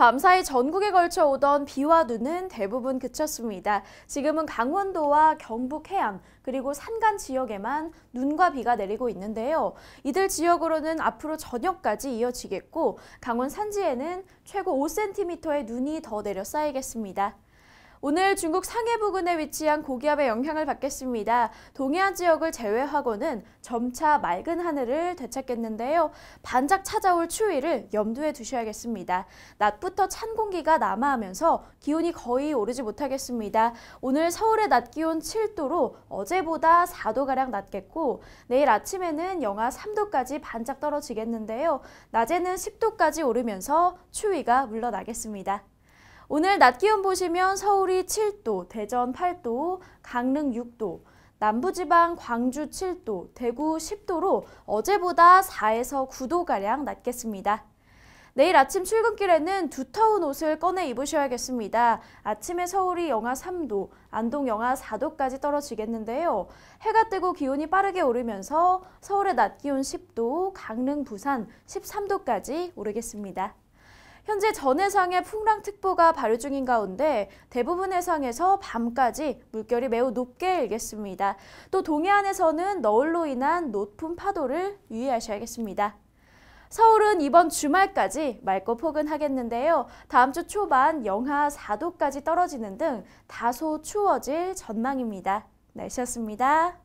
밤사이 전국에 걸쳐 오던 비와 눈은 대부분 그쳤습니다. 지금은 강원도와 경북 해안 그리고 산간 지역에만 눈과 비가 내리고 있는데요. 이들 지역으로는 앞으로 저녁까지 이어지겠고 강원 산지에는 최고 5cm의 눈이 더 내려 쌓이겠습니다. 오늘 중국 상해 부근에 위치한 고기압의 영향을 받겠습니다. 동해안 지역을 제외하고는 점차 맑은 하늘을 되찾겠는데요. 반짝 찾아올 추위를 염두에 두셔야겠습니다. 낮부터 찬 공기가 남하하면서 기온이 거의 오르지 못하겠습니다. 오늘 서울의 낮 기온 7도로 어제보다 4도가량 낮겠고 내일 아침에는 영하 3도까지 반짝 떨어지겠는데요. 낮에는 10도까지 오르면서 추위가 물러나겠습니다. 오늘 낮 기온 보시면 서울이 7도, 대전 8도, 강릉 6도, 남부지방 광주 7도, 대구 10도로 어제보다 4에서 9도가량 낮겠습니다. 내일 아침 출근길에는 두터운 옷을 꺼내 입으셔야겠습니다. 아침에 서울이 영하 3도, 안동 영하 4도까지 떨어지겠는데요. 해가 뜨고 기온이 빠르게 오르면서 서울의 낮 기온 10도, 강릉, 부산 13도까지 오르겠습니다. 현재 전 해상에 풍랑특보가 발효 중인 가운데 대부분 해상에서 밤까지 물결이 매우 높게 일겠습니다. 또 동해안에서는 너울로 인한 높은 파도를 유의하셔야겠습니다. 서울은 이번 주말까지 맑고 포근하겠는데요. 다음 주 초반 영하 4도까지 떨어지는 등 다소 추워질 전망입니다. 날씨였습니다.